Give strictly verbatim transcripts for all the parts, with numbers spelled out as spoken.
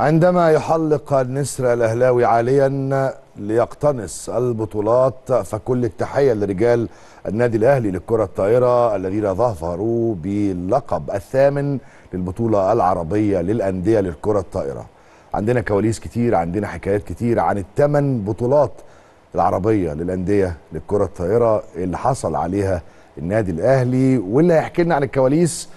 عندما يحلق النسر الاهلاوي عاليا ليقتنص البطولات، فكل التحيه لرجال النادي الاهلي للكره الطائره الذين ظفروا باللقب الثامن للبطوله العربيه للانديه للكره الطائره. عندنا كواليس كتير، عندنا حكايات كتير عن الثمان بطولات العربيه للانديه للكره الطائره اللي حصل عليها النادي الاهلي، واللي هيحكي لنا عن الكواليس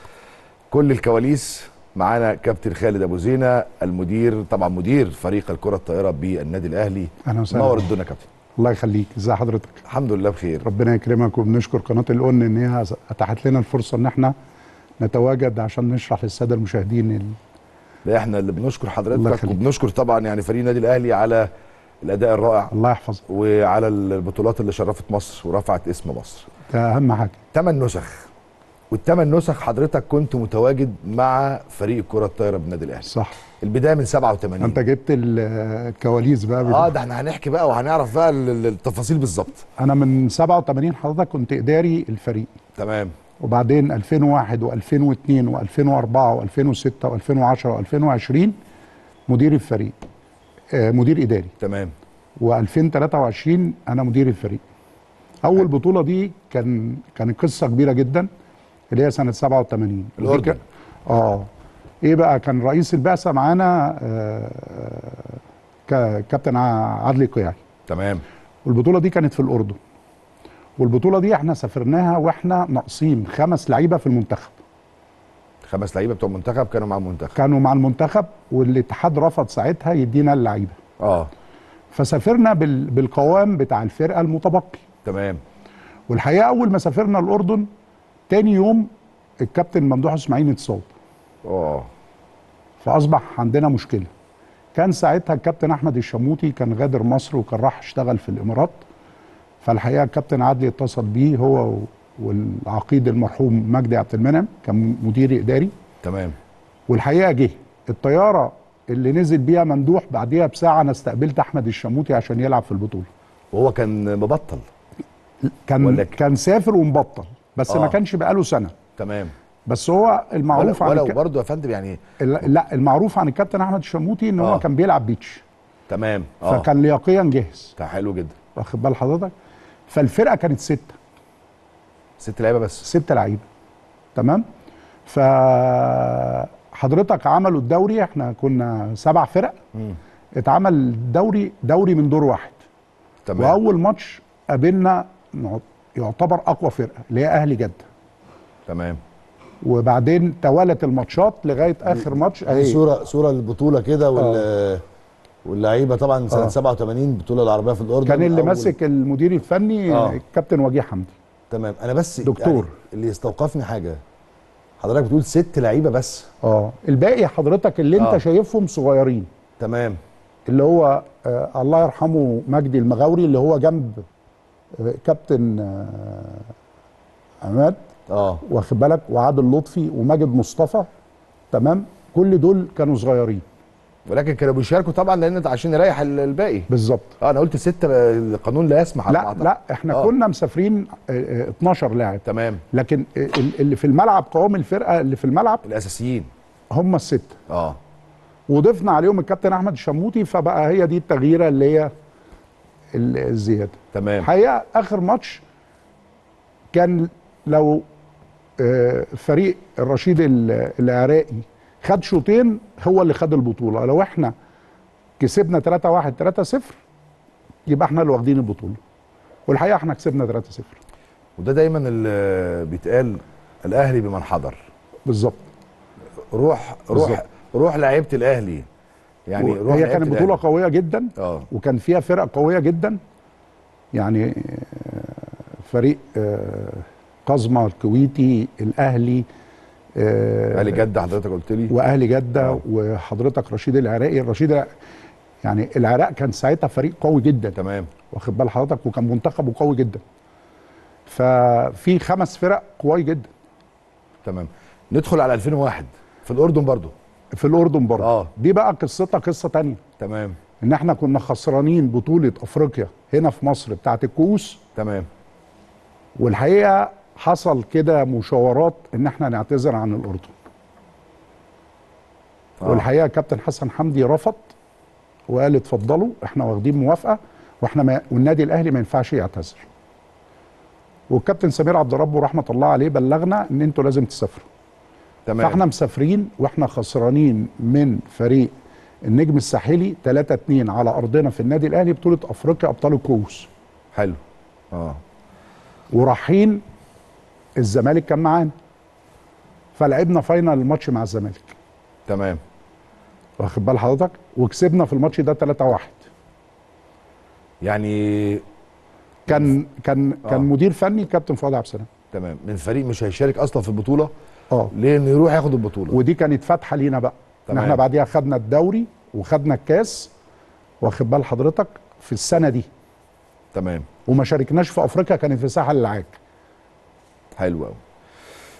كل الكواليس معانا كابتن خالد أبو زينة، المدير طبعا مدير فريق الكرة الطائرة بالنادي الأهلي. أهلا وسهلا، نور الدنيا كابتن. الله يخليك، ازي حضرتك؟ الحمد لله بخير، ربنا يكرمك. وبنشكر قناة الأون إن هي أتاحت لنا الفرصة إن احنا نتواجد عشان نشرح للسادة المشاهدين ال... لا احنا اللي بنشكر حضرتك، وبنشكر طبعا يعني فريق النادي الأهلي على الأداء الرائع، الله يحفظك، وعلى البطولات اللي شرفت مصر ورفعت اسم مصر، ده أهم حاجة. ثمان نسخ، والثمان نسخ حضرتك كنت متواجد مع فريق الكره الطايره بالنادي الاهلي، صح؟ البدايه من سبعة وثمانين. انت جبت الكواليس بقى بجد. اه ده احنا هنحكي بقى وهنعرف بقى التفاصيل بالظبط. انا من سبعة وثمانين حضرتك كنت اداري الفريق، تمام، وبعدين ألفين وواحد وألفين واثنين وألفين وأربعة وألفين وستة وألفين وعشرة وألفين وعشرين مدير الفريق، آه مدير اداري، تمام، وألفين وثلاثة وعشرين انا مدير الفريق. اول أه. بطوله دي كان كان قصه كبيره جدا، اللي هي سنة سبعة وثمانين الأردن. اه ايه بقى، كان رئيس البعثة معانا آه كابتن عادل القيعي، تمام، والبطولة دي كانت في الأردن، والبطولة دي احنا سافرناها واحنا ناقصين خمس لعيبة في المنتخب. خمس لعيبة بتوع المنتخب كانوا مع المنتخب كانوا مع المنتخب والاتحاد رفض ساعتها يدينا اللعيبة. اه فسافرنا بال... بالقوام بتاع الفرقة المتبقي، تمام. والحقيقة أول ما سافرنا الأردن تاني يوم الكابتن ممدوح اسماعيل اتصاب. اه فاصبح عندنا مشكله. كان ساعتها الكابتن احمد الشمودي كان غادر مصر وكان راح اشتغل في الامارات. فالحقيقه الكابتن عادل اتصل بيه هو والعقيد المرحوم مجدي عبد المنعم، كان مدير اداري، تمام. والحقيقه جه الطياره اللي نزل بيها ممدوح بعديها بساعه انا استقبلت احمد الشمودي عشان يلعب في البطوله. وهو كان مبطل؟ كان ولكن. كان سافر ومبطل بس آه. ما كانش بقاله سنه، تمام. بس هو المعروف ولا عن ولو الك... برضه يا فندم يعني لا المعروف عن الكابتن احمد الشموتي ان آه. هو كان بيلعب بيتش، تمام. آه. فكان لياقيا جاهز، كان حلو جدا، واخد بال حضرتك. فالفرقه كانت سته ست لعيبه بس سته لعيبه تمام. فحضرتك عملوا الدوري، احنا كنا سبع فرق، مم. اتعمل الدوري دوري من دور واحد، تمام. واول ماتش قابلنا نقعد يعتبر اقوى فرقه اللي هي اهلي جده، تمام. وبعدين توالت الماتشات لغايه اخر ماتش اهي صوره صوره البطوله كده وال آه. واللعيبه طبعا سنه آه. سبعة وثمانين البطوله العربيه في الاردن. كان اللي ماسك المدير الفني آه. الكابتن وجيه حمدي، تمام. انا بس دكتور يعني اللي يستوقفني حاجه، حضرتك بتقول ست لعيبه بس، اه الباقي حضرتك اللي آه. انت شايفهم صغيرين، تمام. اللي هو آه الله يرحمه مجدي المغاوري اللي هو جنب كابتن عماد، اه واخد بالك، وعادل لطفي وماجد مصطفى، تمام. كل دول كانوا صغيرين ولكن كانوا بيشاركوا طبعا لان عشان يريح الباقي بالظبط. اه انا قلت سته، القانون لا يسمح. لا أعتقد. لا احنا آه. كنا مسافرين اتناشر لاعب، تمام. لكن اللي في الملعب قوام الفرقه اللي في الملعب الاساسيين هم السته، اه وضفنا عليهم الكابتن احمد الشموتي، فبقى هي دي التغييره اللي هي الزياده، تمام. الحقيقه اخر ماتش كان لو فريق الرشيد العراقي خد شوطين هو اللي خد البطوله، لو احنا كسبنا ثلاثة واحد ثلاثة صفر يبقى احنا اللي واخدين البطوله، والحقيقه احنا كسبنا ثلاثة صفر. وده دايما اللي بيتقال الاهلي بمن حضر، بالظبط. روح روح بالزبط. روح لعيبه الاهلي يعني، هي كانت بطولة قوية جدا أوه. وكان فيها فرق قوية جدا، يعني فريق قزمه الكويتي، الأهلي، أهلي جدة حضرتك قلت لي، وأهلي جدة أوه. وحضرتك رشيد العراقي. الرشيد يعني العراق كان ساعتها فريق قوي جدا، تمام، واخد بال حضرتك، وكان منتخبه قوي جدا. ففي خمس فرق قوي جدا، تمام. ندخل على ألفين وواحد في الأردن برضو في الأردن برضه آه. دي بقى قصتها قصة تانية، تمام. إن إحنا كنا خسرانين بطولة أفريقيا هنا في مصر بتاعة الكؤوس، تمام. والحقيقة حصل كده مشاورات إن إحنا نعتذر عن الأردن. آه. والحقيقه كابتن حسن حمدي رفض وقال اتفضلوا احنا واخدين موافقه واحنا ما والنادي الاهلي ما ينفعش يعتذر. والكابتن سمير عبد الرب ورحمه الله عليه بلغنا ان انتوا لازم تسافروا. تمام. فاحنا مسافرين واحنا خسرانين من فريق النجم الساحلي ثلاثة اتنين على ارضنا في النادي الاهلي بطوله افريقيا ابطال الكؤوس. حلو. اه ورايحين الزمالك كان معانا. فلعبنا فاينل الماتش مع الزمالك. تمام. واخد بال حضرتك؟ وكسبنا في الماتش ده ثلاثة واحد. يعني كان كان آه. كان مدير فني كابتن فاضل عبد السلام. تمام. من فريق مش هيشارك اصلا في البطوله. اه. لانه يروح ياخد البطوله. ودي كانت فاتحه لينا بقى. تمام. احنا بعديها خدنا الدوري وخدنا الكاس. واخد بال حضرتك؟ في السنه دي. تمام. وما شاركناش في افريقيا، كانت في ساحل العاج. حلو قوي.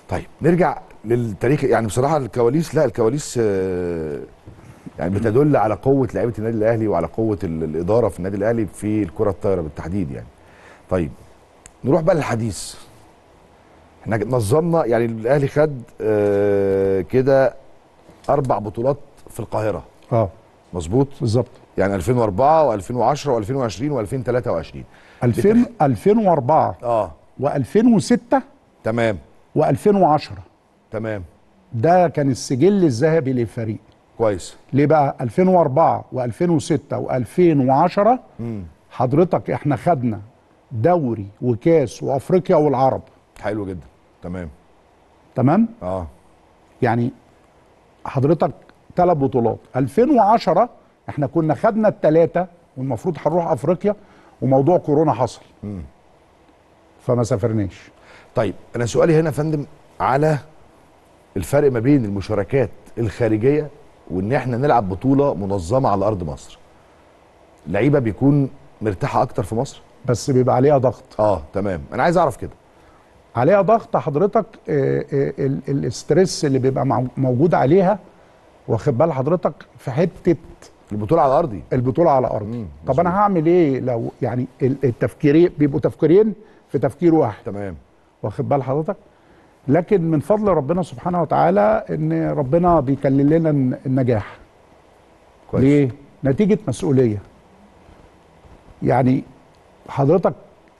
طيب نرجع للتاريخ. يعني بصراحه الكواليس، لا الكواليس يعني بتدل على قوه لعيبه النادي الاهلي وعلى قوه الاداره في النادي الاهلي في الكره الطايره بالتحديد يعني. طيب نروح بقى للحديث. احنا نظمنا يعني الاهلي خد كده اربع بطولات في القاهره. اه مظبوط بالظبط. يعني ألفين وأربعة وألفين وعشرة وألفين وعشرين وألفين وثلاثة وعشرين. ألفين ألفين وأربعة اه وألفين وستة. تمام. وألفين وعشرة. تمام. ده كان السجل الذهبي للفريق. كويس. ليه بقى؟ ألفين وأربعة وألفين وستة وألفين وعشرة حضرتك احنا خدنا دوري وكاس وافريقيا والعرب. حلو جدا. تمام. تمام؟ اه يعني حضرتك ثلاث بطولات. ألفين وعشرة احنا كنا خدنا الثلاثه والمفروض هنروح افريقيا وموضوع كورونا حصل. مم. فما سافرناش. طيب انا سؤالي هنا يا فندم على الفرق ما بين المشاركات الخارجيه وان احنا نلعب بطوله منظمه على ارض مصر. اللعيبه بيكون مرتاحه اكتر في مصر بس بيبقى عليها ضغط. اه تمام. انا عايز اعرف كده عليها ضغط حضرتك. الاسترس اللي بيبقى موجود عليها واخد بال حضرتك في حته البطوله على ارضي. البطوله على ارضي. طب انا هعمل ايه لو يعني التفكير بيبقوا تفكيرين في تفكير واحد. تمام. واخد بال حضرتك؟ لكن من فضل ربنا سبحانه وتعالى ان ربنا بيكلل لنا النجاح. كويس. ليه؟ نتيجه مسؤوليه. يعني حضرتك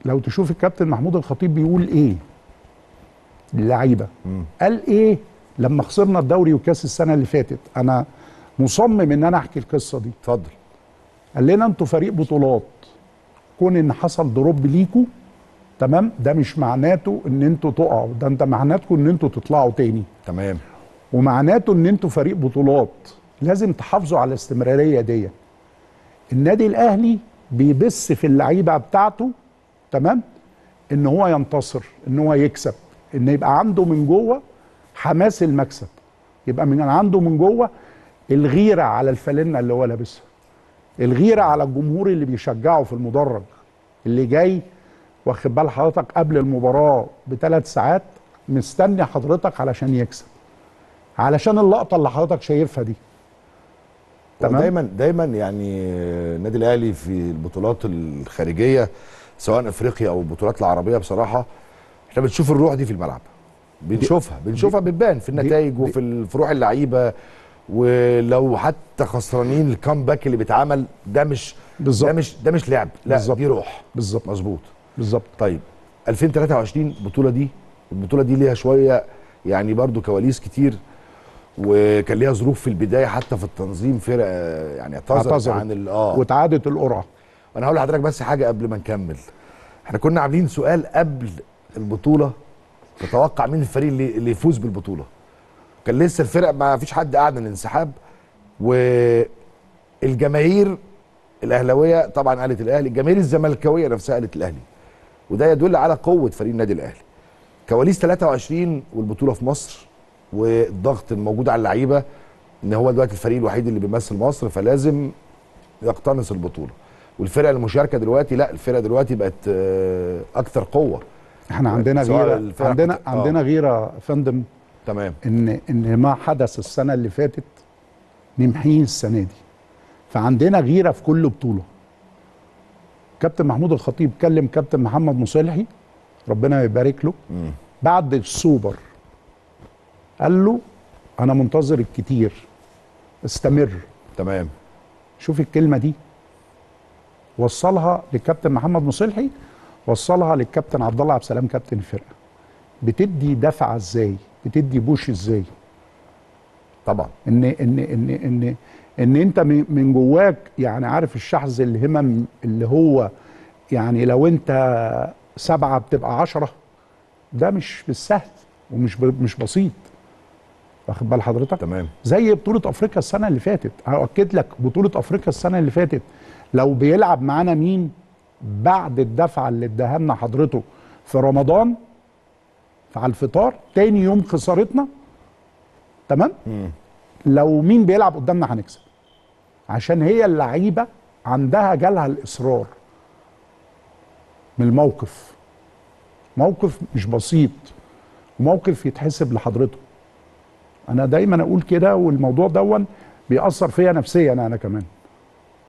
لو تشوف الكابتن محمود الخطيب بيقول ايه للعيبه، قال ايه لما خسرنا الدوري وكاس السنه اللي فاتت. انا مصمم ان انا احكي القصه دي. اتفضل. قال لنا انتوا فريق بطولات، كون ان حصل دروب ليكوا تمام ده مش معناته ان انتوا تقعوا، ده انت معناتكم ان انتوا تطلعوا تاني. تمام. ومعناته ان انتوا فريق بطولات لازم تحافظوا على الاستمراريه دي. النادي الاهلي بيبث في اللعيبه بتاعته تمام ان هو ينتصر، ان هو يكسب، ان يبقى عنده من جوه حماس المكسب، يبقى من عنده من جوه الغيره على الفالنه اللي هو لابسها، الغيره على الجمهور اللي بيشجعه في المدرج اللي جاي. واخد بال حضرتك؟ قبل المباراه بثلاث ساعات مستني حضرتك علشان يكسب، علشان اللقطه اللي حضرتك شايفها دي. تمام. دايما دايما يعني النادي الاهلي في البطولات الخارجيه سواء افريقيا او البطولات العربيه بصراحه احنا بنشوف الروح دي في الملعب، بنشوفها بنشوفها بتبان في النتائج وفي روح اللعيبه. ولو حتى خسرانين الكامباك اللي بيتعمل ده مش بالزبط. ده مش ده مش لعب، لا بالزبط. دي روح. بالظبط مظبوط بالظبط. طيب ألفين وثلاثة وعشرين البطوله دي البطوله دي ليها شويه يعني برضو كواليس كتير وكان ليها ظروف في البدايه حتى في التنظيم. فرق يعني اعتذرت عن اه وتعادت القرعه. انا هقول لحضرتك بس حاجه قبل ما نكمل. احنا كنا عاملين سؤال قبل البطوله تتوقع مين الفريق اللي يفوز بالبطوله. كان لسه الفرق ما فيش حد قاعد من الانسحاب والجماهير الاهلاويه طبعا قالت الاهلي، الجماهير الزملكاويه نفسها قالت الاهلي، وده يدل على قوه فريق النادي الاهلي. كواليس ثلاثة وعشرين والبطوله في مصر والضغط الموجود على اللعيبه ان هو دلوقتي الفريق الوحيد اللي بيمثل مصر فلازم يقتنص البطوله. والفرق المشاركه دلوقتي لا، الفرق دلوقتي بقت اكثر قوه. احنا عندنا غيره، عندنا عندنا غيره فندم. تمام. ان ان ما حدث السنه اللي فاتت نمحيه السنه دي، فعندنا غيره في كل بطوله. كابتن محمود الخطيب كلم كابتن محمد مصالحي ربنا يبارك له مم. بعد السوبر قال له انا منتظر الكتير استمر. تمام. شوف الكلمه دي وصلها للكابتن محمد مصالحي، وصلها للكابتن عبد الله عبد السلام كابتن الفرقه. بتدي دفعه ازاي؟ بتدي بوش ازاي؟ طبعا ان ان ان ان ان انت من جواك يعني عارف الشحذ الهمم اللي هو يعني لو انت سبعه بتبقى عشره، ده مش بالسهل ومش مش بسيط. واخد بال حضرتك؟ تمام. زي بطوله افريقيا السنه اللي فاتت، هاكد لك بطوله افريقيا السنه اللي فاتت لو بيلعب معانا مين بعد الدفعه اللي اداها لنا حضرته في رمضان على الفطار تاني يوم خسارتنا، تمام؟ مم. لو مين بيلعب قدامنا هنكسب، عشان هي اللعيبه عندها جالها الاصرار من الموقف. موقف مش بسيط وموقف يتحسب لحضرته. انا دايما اقول كده، والموضوع دون بيأثر فيا نفسيا انا, أنا كمان.